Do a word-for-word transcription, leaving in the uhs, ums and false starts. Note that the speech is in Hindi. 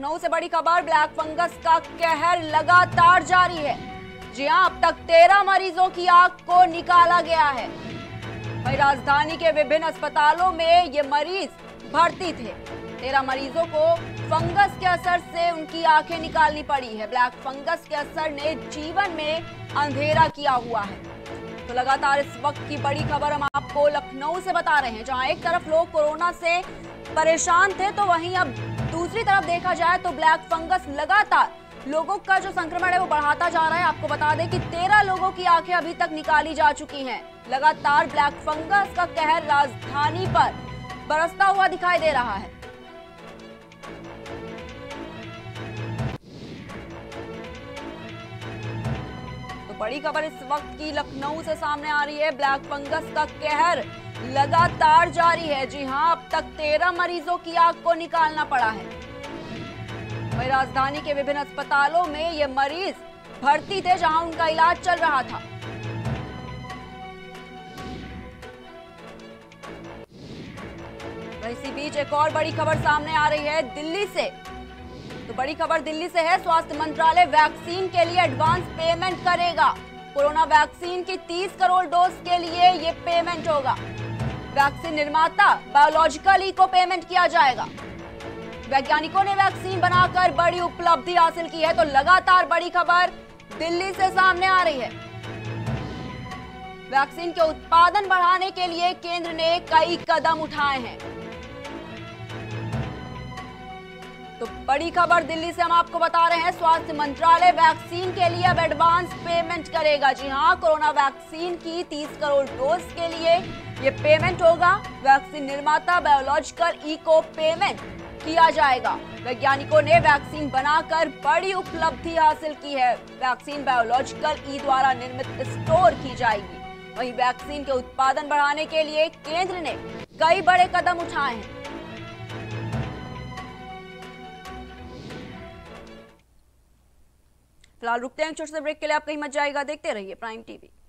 लखनऊ से बड़ी खबर, ब्लैक फंगस का कहर लगातार जारी है। जी हां, अब तक तेरह मरीजों की आंख को निकाला गया है। वहीं राजधानी के विभिन्न अस्पतालों में ये मरीज भर्ती थे। तेरह मरीजों को फंगस के असर से उनकी आंखें निकालनी पड़ी है। ब्लैक फंगस के असर ने जीवन में अंधेरा किया हुआ है। तो लगातार इस वक्त की बड़ी खबर हम आपको लखनऊ से बता रहे हैं, जहां एक तरफ लोग कोरोना से परेशान थे, तो वहीं अब दूसरी तरफ देखा जाए तो ब्लैक फंगस लगातार लोगों का जो संक्रमण है वो बढ़ाता जा रहा है। आपको बता दें कि तेरह लोगों की आंखें अभी तक निकाली जा चुकी हैं। लगातार ब्लैक फंगस का कहर राजधानी पर बरसता हुआ दिखाई दे रहा है। तो बड़ी खबर इस वक्त की लखनऊ से सामने आ रही है, ब्लैक फंगस का कहर लगातार जारी है। जी हां, अब तक तेरह मरीजों की आंख को निकालना पड़ा है। वहीं राजधानी के विभिन्न अस्पतालों में ये मरीज भर्ती थे, जहां उनका इलाज चल रहा था। इसी बीच एक और बड़ी खबर सामने आ रही है दिल्ली से। तो बड़ी खबर दिल्ली से है, स्वास्थ्य मंत्रालय वैक्सीन के लिए एडवांस पेमेंट करेगा। कोरोना वैक्सीन की तीस करोड़ डोज के लिए ये पेमेंट होगा। वैक्सीन निर्माता बायोलॉजिकल ई को पेमेंट किया जाएगा। वैज्ञानिकों ने वैक्सीन बनाकर बड़ी उपलब्धि हासिल की है। तो लगातार बड़ी खबर दिल्ली से सामने आ रही है। वैक्सीन के उत्पादन बढ़ाने के लिए केंद्र ने कई कदम उठाए हैं। तो बड़ी खबर दिल्ली से हम आपको बता रहे हैं, स्वास्थ्य मंत्रालय वैक्सीन के लिए अब एडवांस पेमेंट करेगा। जी हां, कोरोना वैक्सीन की तीस करोड़ डोज के लिए ये पेमेंट होगा। वैक्सीन निर्माता बायोलॉजिकल ई को पेमेंट किया जाएगा। वैज्ञानिकों ने वैक्सीन बनाकर बड़ी उपलब्धि हासिल की है। वैक्सीन बायोलॉजिकल ई द्वारा निर्मित स्टोर की जाएगी। वहीं वैक्सीन के उत्पादन बढ़ाने के लिए केंद्र ने कई बड़े कदम उठाए हैं। फिलहाल रुकते हैं छोटे से ब्रेक के लिए, आप कहीं मत जाइएगा, देखते रहिए प्राइम टीवी।